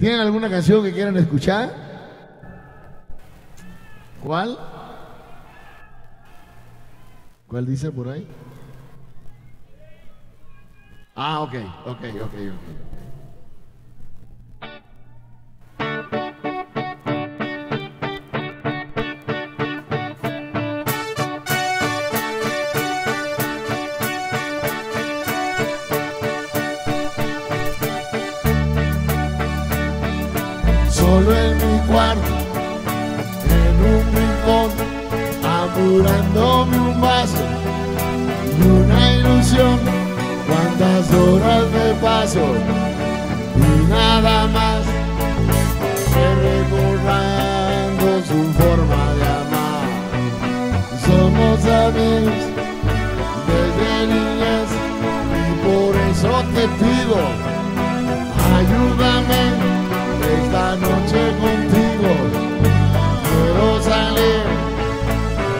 ¿Tienen alguna canción que quieran escuchar? ¿Cuál? ¿Cuál dice por ahí? Ah, ok. Solo en mi cuarto, en un rincón, apurándome un vaso y una ilusión. Cuántas horas me paso y nada más que recordando su forma de amar. Somos amigos desde niñez y por eso te pido, ayúdame. Esta noche contigo quiero salir,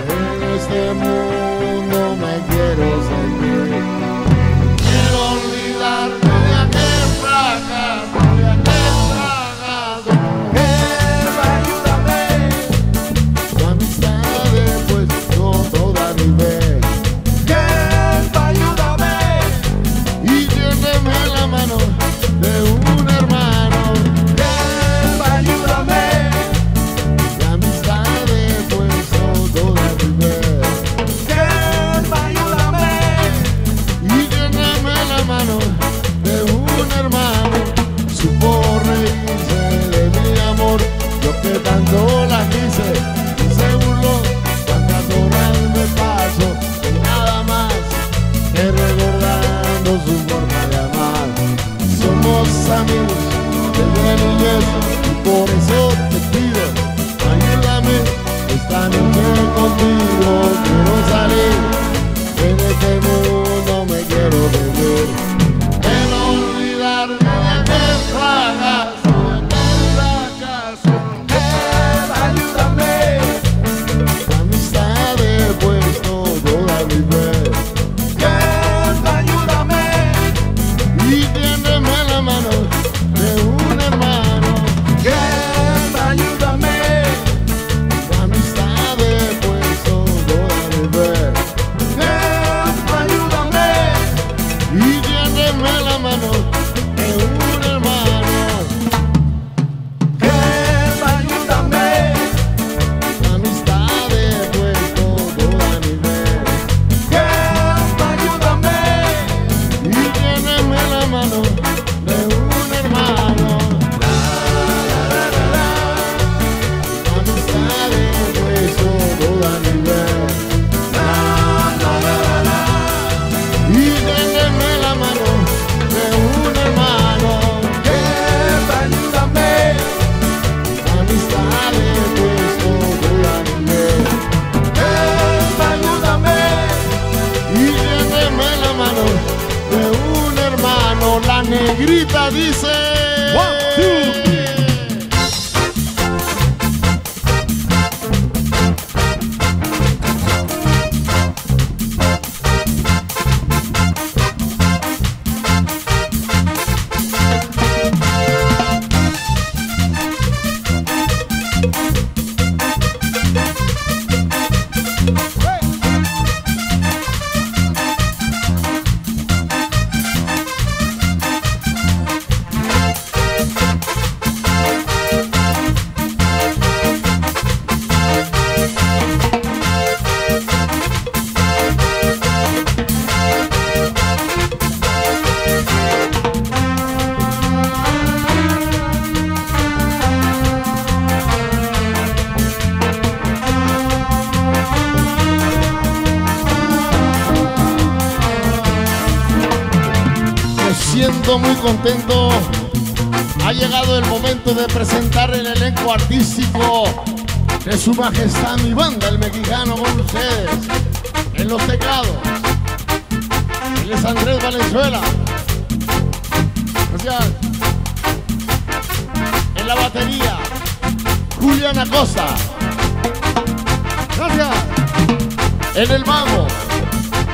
en este mundo me quiero seguir. Quiero olvidarme de aquel fracaso, ayúdame. Tu amistad después con toda mi fe, ayúdame. Y lléveme la mano de un hermano. Tanto la quise y se burló. Cuántas horas me paso y nada más que recordando su forma de amar. Somos amigos desde niñez y por eso te pido, ayúdame. Esta noche contigo quiero salir, en este mundo me quiero vivir. Quiero olvidarme de aquel fracaso. Negrita dice 1, 2, 3. Muy contento, ha llegado el momento de presentar el elenco artístico de su majestad Mi Banda El Mexicano con ustedes. En los teclados, él es Andrés Valenzuela. Gracias. En la batería, Julián Acosta. Gracias. En el bajo,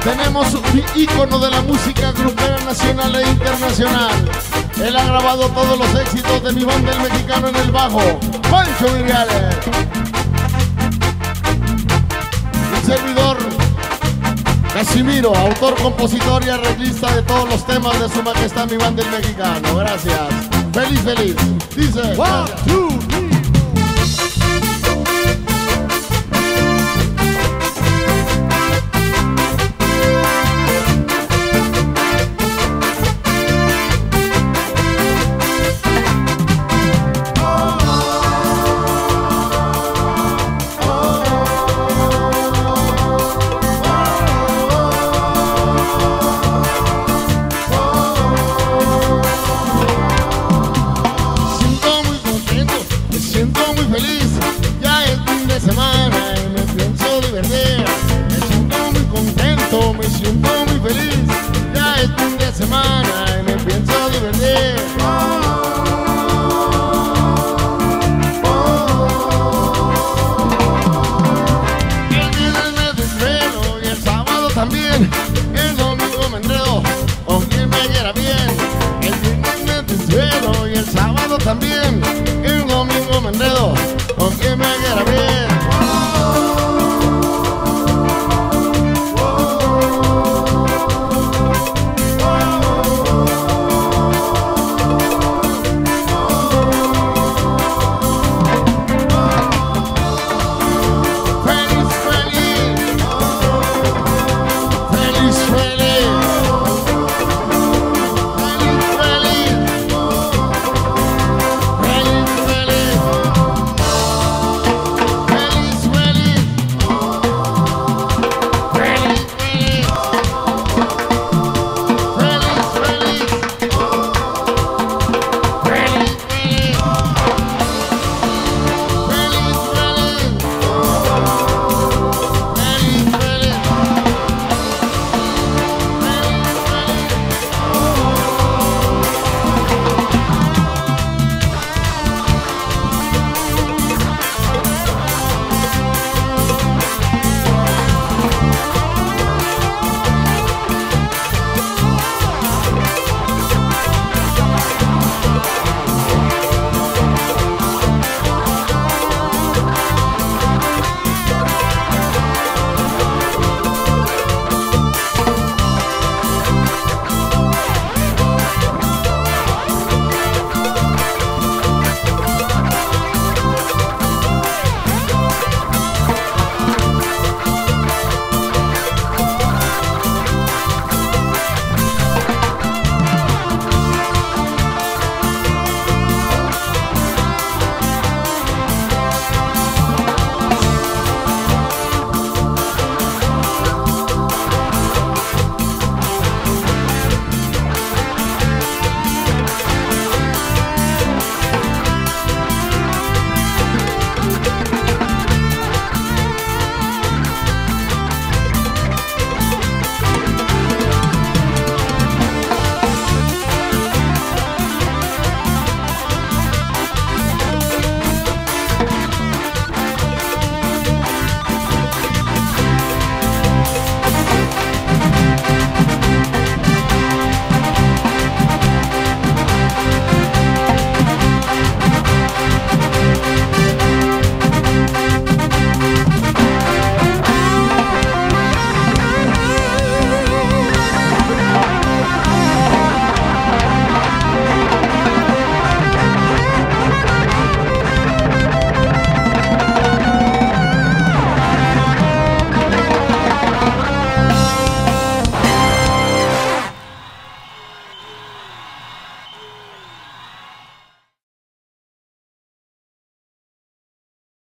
Tenemos un ícono de la música grupera nacional e internacional. Él ha grabado todos los éxitos de Mi Banda El Mexicano en el bajo, Pancho Virriales. Un servidor, Casimiro, autor, compositor y arreglista de todos los temas de su majestad Mi Banda El Mexicano. Gracias. Feliz, feliz. Dice. One, two.